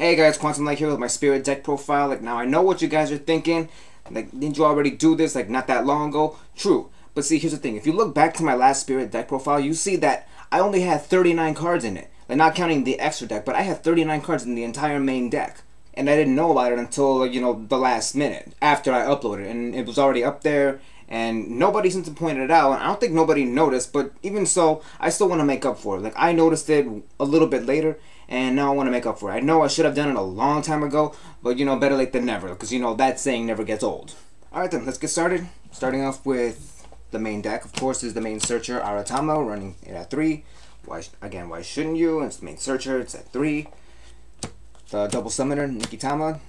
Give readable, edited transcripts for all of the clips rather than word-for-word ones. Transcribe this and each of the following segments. Hey guys, Quantum Light here with my Spirit Deck profile. Like, now I know what you guys are thinking. Like, didn't you already do this, like, not that long ago? True. But see, here's the thing. If you look back to my last Spirit Deck profile, you see that I only had 39 cards in it. Like, not counting the extra deck, but I had 39 cards in the entire main deck. And I didn't know about it until, you know, the last minute after I uploaded. And it was already up there, and nobody seems to point it out. And I don't think nobody noticed, but even so, I still want to make up for it. Like, I noticed it a little bit later, and now I want to make up for it. I know I should have done it a long time ago, but, you know, better late than never. Because, you know, that saying never gets old. Alright then, let's get started. Starting off with the main deck, of course, is the main searcher, Aratama, running it at 3. Why shouldn't you? It's the main searcher, it's at 3. The double summoner, Nikitama,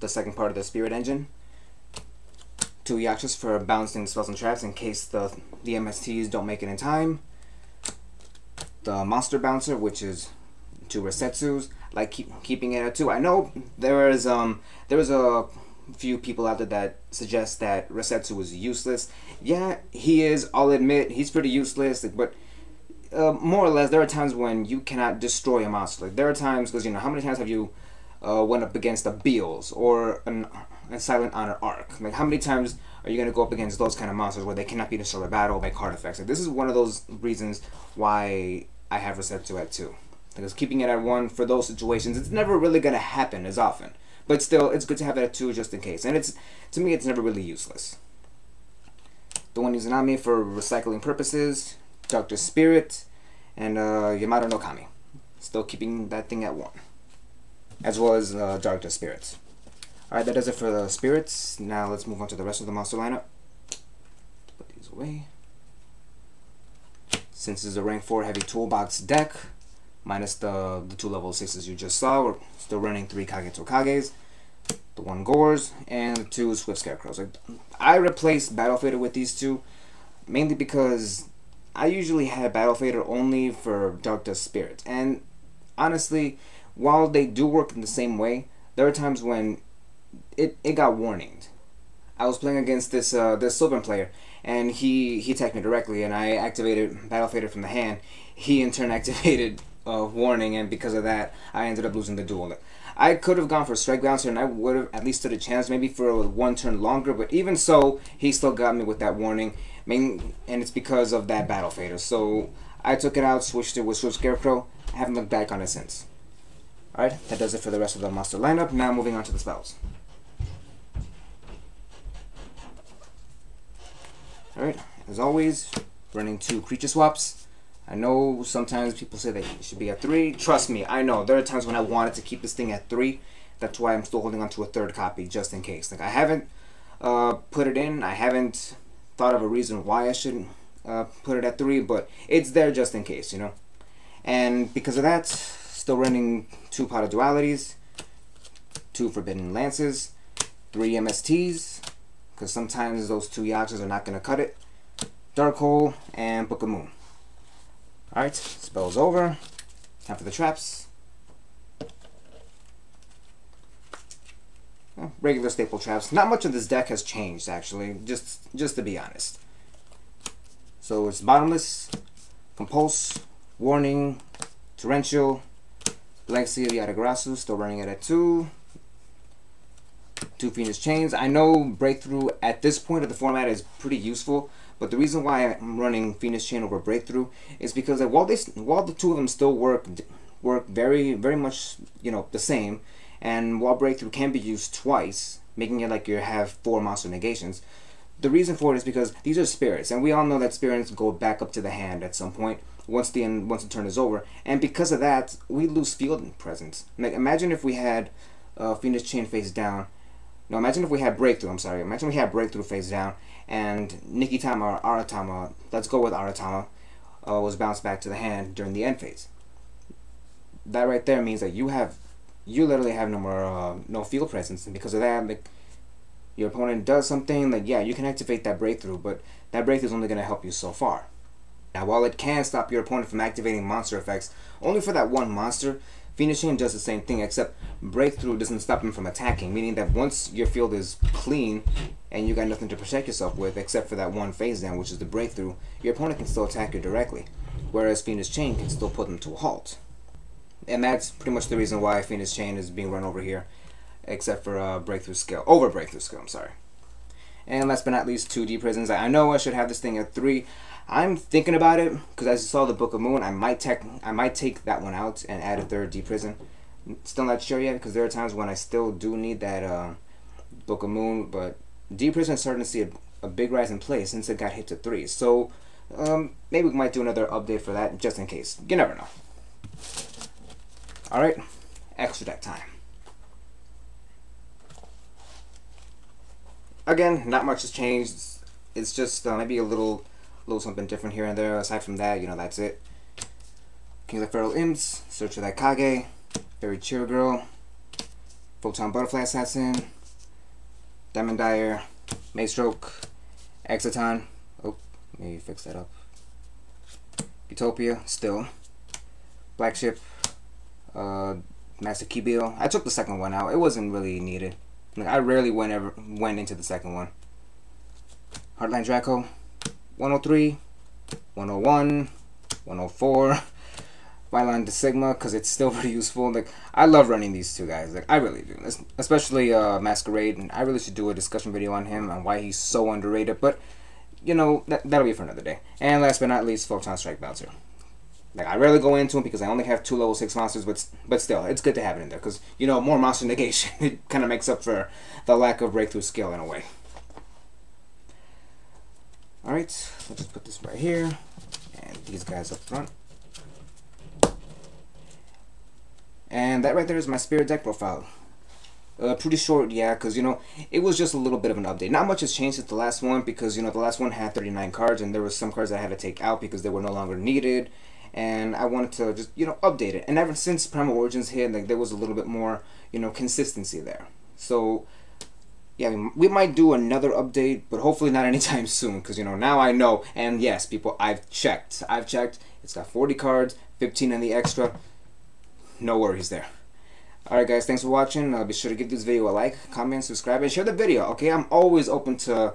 the second part of the Spirit Engine. 2 Yachas for bouncing spells and traps in case the MSTs don't make it in time. The monster bouncer, which is 2 Resetsus, like keeping it at 2. I know there was a few people out there that suggest that Resetsu is useless. Yeah, he is. I'll admit he's pretty useless, but more or less there are times when you cannot destroy a monster. Like, there are times, because, you know, how many times have you went up against a Beals or a Silent Honor Arc? Like, how many times are you going to go up against those kind of monsters where they cannot be destroyed by battle or by card effects? Like, this is one of those reasons why I have Receptor at 2. Because keeping it at 1 for those situations, it's never really going to happen as often. But still, it's good to have it at 2 just in case. And it's, to me, it's never really useless. The one using Nami for recycling purposes, Dr. Spirit, and Yamato Nokami. Still keeping that thing at 1. As well as Dark Dust Spirits. Alright, that does it for the spirits. Now let's move on to the rest of the monster lineup. Put these away. Since this is a rank 4 heavy toolbox deck, minus the 2 level 6s you just saw, we're still running 3 Kage Tokages, the 1 Gores, and the 2 Swift Scarecrows. I replaced Battle Fader with these 2, mainly because I usually had Battle Fader only for Dark Dust Spirits. And honestly, while they do work in the same way, there are times when it got warninged. I was playing against this Sylvan player, and he attacked me directly, and I activated Battle Fader from the hand. He in turn activated Warning, and because of that, I ended up losing the duel. I could have gone for Strike Bouncer, and I would have at least stood a chance, maybe for one turn longer, but even so, he still got me with that Warning, and it's because of that Battle Fader. So I took it out, switched it with Swift Scarecrow. I haven't looked back on it since. Alright, that does it for the rest of the monster lineup. Now moving on to the spells. Alright, as always, running 2 creature swaps. I know sometimes people say that it should be at 3. Trust me, I know. There are times when I wanted to keep this thing at 3. That's why I'm still holding on to a 3rd copy, just in case. Like, I haven't put it in. I haven't thought of a reason why I shouldn't put it at 3, but it's there just in case, you know. And because of that, still running 2 pot of dualities, 2 forbidden lances, 3 MSTs, because sometimes those 2 Yachas are not going to cut it, Dark Hole, and Book of Moon. Alright, spell's over. Time for the traps. Well, regular staple traps. Not much of this deck has changed, actually, just to be honest. So it's Bottomless, Compulse, Warning, Torrential, Black Sea of Yadigrasus, still running it at 2. 2 Phoenix Chains. I know Breakthrough at this point of the format is pretty useful, but the reason why I'm running Phoenix Chain over Breakthrough is because, like, while the 2 of them still work very, very much, you know, the same, and while Breakthrough can be used twice, making it like you have 4 monster negations, the reason for it is because these are spirits, and we all know that spirits go back up to the hand at some point once the turn is over, and because of that, we lose field presence. Like, imagine if we had Phoenix Chain face down. No, imagine if we had Breakthrough, I'm sorry. Imagine we had Breakthrough face down, and Nikitama or Aratama, let's go with Aratama, was bounced back to the hand during the end phase. That right there means that you literally have no more, no field presence, and because of that, like, your opponent does something, like, yeah, you can activate that Breakthrough, but that Breakthrough is only going to help you so far. Now, while it can stop your opponent from activating monster effects, only for that one monster, Phoenix Chain does the same thing, except Breakthrough doesn't stop him from attacking, meaning that once your field is clean and you got nothing to protect yourself with except for that one phase down, which is the Breakthrough, your opponent can still attack you directly, whereas Phoenix Chain can still put them to a halt. And that's pretty much the reason why Phoenix Chain is being run over here, except for Breakthrough Skill. Over Breakthrough Skill, I'm sorry. And last but not least, 2D Prisons. I know I should have this thing at 3. I'm thinking about it, because as you saw the Book of Moon, I might take that one out and add a third D prison. Still not sure yet, because there are times when I still do need that Book of Moon, but D prison is starting to see a big rise in play since it got hit to 3. So maybe we might do another update for that, just in case. You never know. Alright, extra deck time. Again, not much has changed. It's just maybe a little something different here and there. Aside from that, you know, that's it. King of the Feral Imps, Search for That Kage, Buried Cheer Girl, Photon Butterfly Assassin, Diamond Dyer, Maze Stroke, Exiton. Oh, let me fix that up. Utopia, still. Black Ship, Master Kibio. I took the second one out. It wasn't really needed. Like, I rarely went into the second one. Heartland Draco, 103, 101, 104, Violon De Sigma, because it's still pretty useful. Like, I love running these two guys. Like, I really do. Especially Masquerade, and I really should do a discussion video on him and why he's so underrated. But you know, that'll be for another day. And last but not least, Photon Strike Bouncer. Like, I rarely go into him because I only have 2 level 6 monsters, but still, it's good to have it in there because, you know, more monster negation. It kind of makes up for the lack of Breakthrough Skill in a way. Alright, let's just put this right here, and these guys up front. And that right there is my Spirit Deck profile. Pretty short, yeah, because, you know, it was just a little bit of an update. Not much has changed since the last one because, you know, the last one had 39 cards, and there were some cards that I had to take out because they were no longer needed. And I wanted to just, you know, update it. And ever since Primal Origins hit, like, there was a little bit more, you know, consistency there. So, yeah, we might do another update, but hopefully not anytime soon. Because, you know, now I know. And yes, people, I've checked. It's got 40 cards, 15 in the extra. No worries there. Alright guys, thanks for watching. Be sure to give this video a like, comment, subscribe, and share the video. Okay, I'm always open to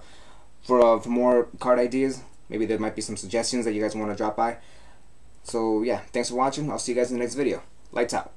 for more card ideas. Maybe there might be some suggestions that you guys want to drop by. So yeah, thanks for watching. I'll see you guys in the next video. Lights out.